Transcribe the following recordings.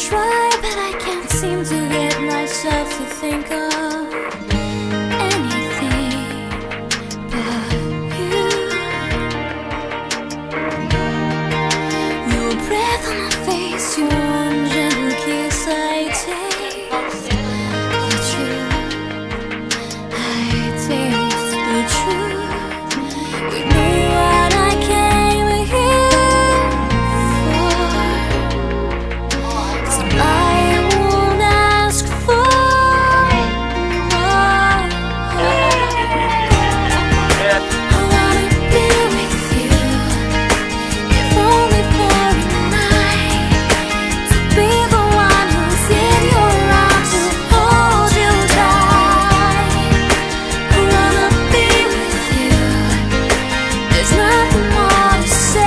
try, but I can't seem to get myself to think of anything but you. Your breath on my face, your warm gentle kiss I take. The truth, I taste the truth. You know what I came here for, so I won't ask for more. I wanna be with you, if only for a night, to be the one who's in your arms, to hold you tight. I wanna be with you. There's nothing more to say.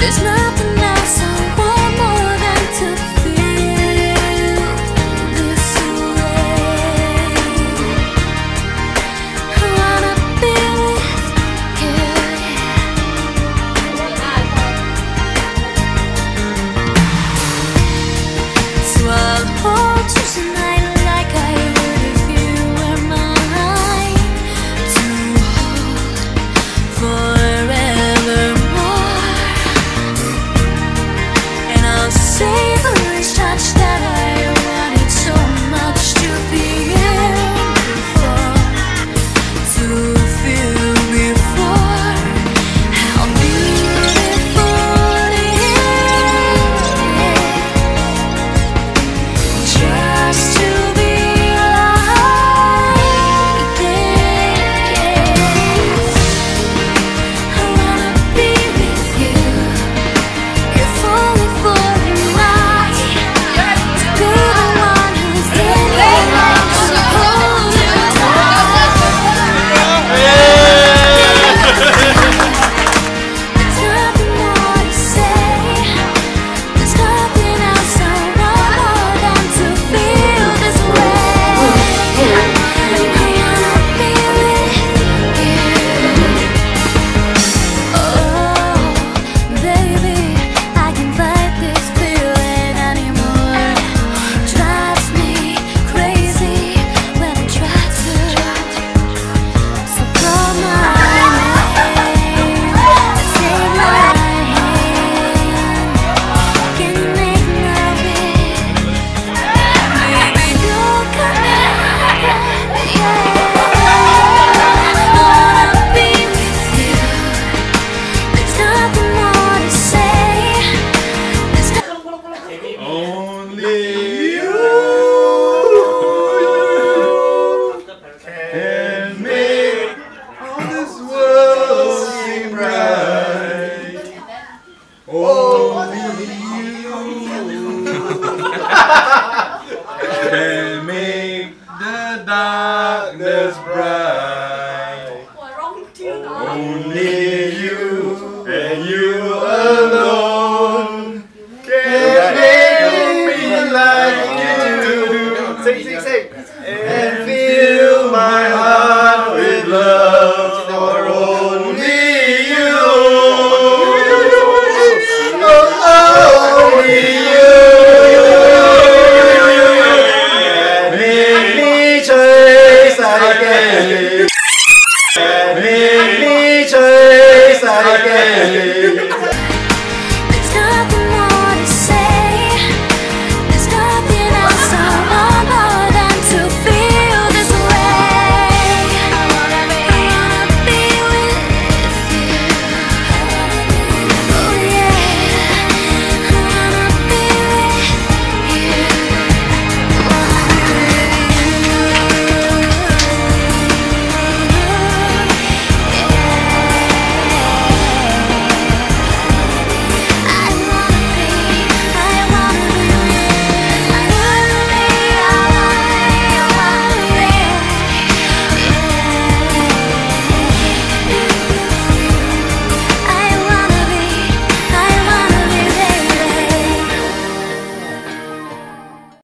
There's nothing else I want more than to feel this way. I wanna be with you, so I'll hold you tonight like I would if you were mine, to hold forevermore. And I'll savor each touch that I wanted so much to feel before, to feel before. How beautiful it is just to be like this. I wanna be with you, if only for a night, to be the one who's in your arms, to hold you tight. There's nothing more to say. There's nothing else I want more than to feel this way. I wanna be with you. Oh, baby, I can fight this feeling anymore. Drives me crazy when I try to. So call my name, take my hand. Can you make me happy? Maybe you'll come back. Yeah, I wanna be with you. There's nothing more to say. There's nothing. Only you can make all this world seem right. Only you can make the darkness bright. Only you, and you